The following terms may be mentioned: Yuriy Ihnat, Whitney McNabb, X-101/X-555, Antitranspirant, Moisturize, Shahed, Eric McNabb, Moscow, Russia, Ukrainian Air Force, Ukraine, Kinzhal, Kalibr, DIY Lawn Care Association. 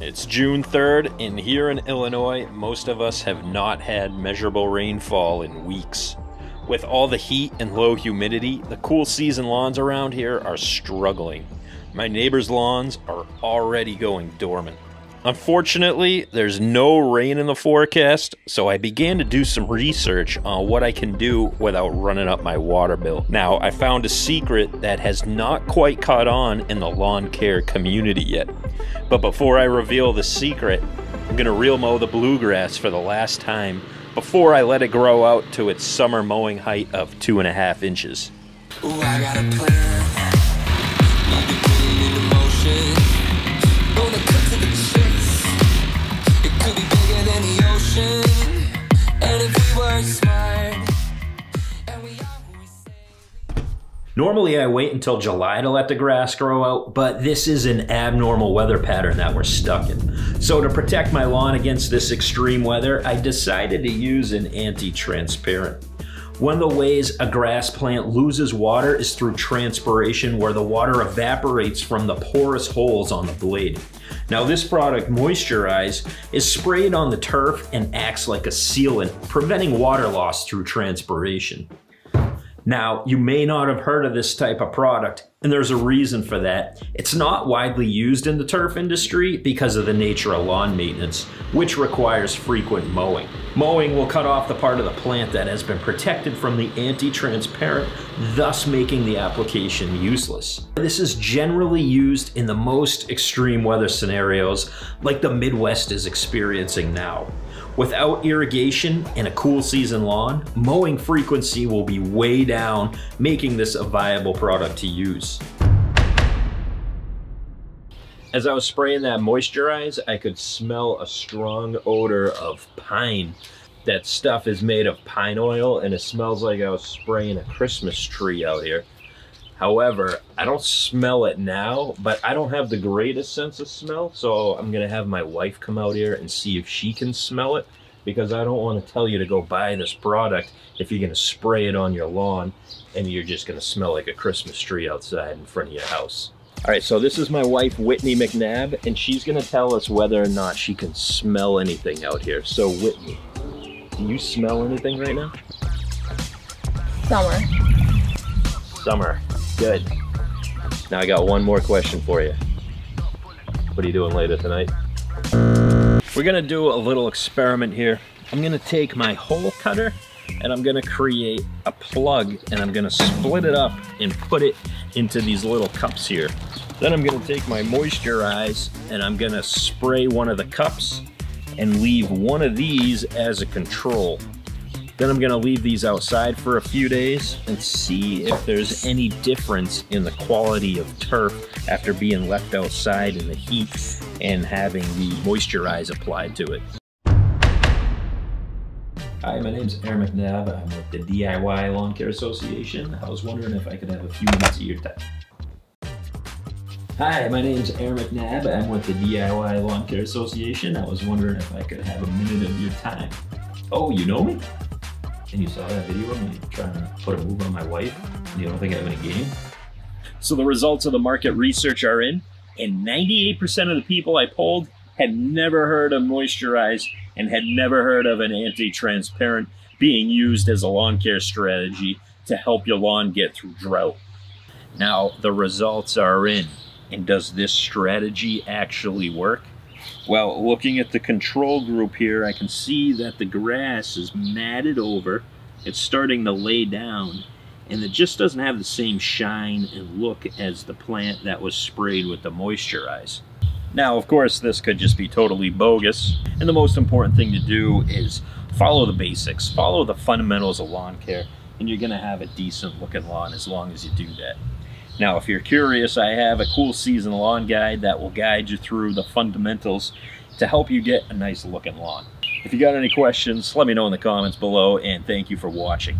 It's June 3rd, and here in Illinois, most of us have not had measurable rainfall in weeks. With all the heat and low humidity, the cool season lawns around here are struggling. My neighbor's lawns are already going dormant. Unfortunately, there's no rain in the forecast, so I began to do some research on what I can do without running up my water bill. Now, I found a secret that has not quite caught on in the lawn care community yet. But before I reveal the secret, I'm gonna reel mow the bluegrass for the last time before I let it grow out to its summer mowing height of 2.5 inches. Ooh, I got a plan. Need to put it into motion. Gonna cut to the chase. It could be bigger than the ocean. And if we were smart. Normally I wait until July to let the grass grow out, but this is an abnormal weather pattern that we're stuck in. So to protect my lawn against this extreme weather, I decided to use an antitranspirant. One of the ways a grass plant loses water is through transpiration, where the water evaporates from the porous holes on the blade. Now this product, Moisturize, is sprayed on the turf and acts like a sealant, preventing water loss through transpiration. Now, you may not have heard of this type of product, and there's a reason for that. It's not widely used in the turf industry because of the nature of lawn maintenance, which requires frequent mowing. Mowing will cut off the part of the plant that has been protected from the antitranspirant, thus making the application useless. This is generally used in the most extreme weather scenarios, like the Midwest is experiencing now. Without irrigation and a cool season lawn, mowing frequency will be way down, making this a viable product to use. As I was spraying that Moisturize, I could smell a strong odor of pine. That stuff is made of pine oil, and it smells like I was spraying a Christmas tree out here. However, I don't smell it now, but I don't have the greatest sense of smell, so I'm gonna have my wife come out here and see if she can smell it, because I don't wanna tell you to go buy this product if you're gonna spray it on your lawn and you're just gonna smell like a Christmas tree outside in front of your house. All right, so this is my wife, Whitney McNabb, and she's gonna tell us whether or not she can smell anything out here. So Whitney, do you smell anything right now? Summer. Summer. Good. Now I got one more question for you. What are you doing later tonight? We're gonna do a little experiment here. I'm gonna take my hole cutter and I'm gonna create a plug, and I'm gonna split it up and put it into these little cups here. Then I'm gonna take my Moisturize and I'm gonna spray one of the cups and leave one of these as a control. Then I'm gonna leave these outside for a few days and see if there's any difference in the quality of turf after being left outside in the heat and having the Moisturize applied to it. Hi, my name's Eric McNabb. I'm with the DIY Lawn Care Association. I was wondering if I could have a few minutes of your time. Hi, my name's Eric McNabb. I'm with the DIY Lawn Care Association. I was wondering if I could have a minute of your time. Oh, you know me? And you saw that video of me trying to put a move on my wife, and you don't think I have any game? So the results of the market research are in, and 98% of the people I polled had never heard of Moisturize and had never heard of an antitranspirant being used as a lawn care strategy to help your lawn get through drought. Now, the results are in, and does this strategy actually work? Well, looking at the control group here, I can see that the grass is matted over, it's starting to lay down, and it just doesn't have the same shine and look as the plant that was sprayed with the Moisturize. Now, of course, this could just be totally bogus, and the most important thing to do is follow the basics, follow the fundamentals of lawn care, and you're gonna have a decent looking lawn as long as you do that. Now, if you're curious, I have a cool season lawn guide that will guide you through the fundamentals to help you get a nice looking lawn. If you got any questions, let me know in the comments below, and thank you for watching.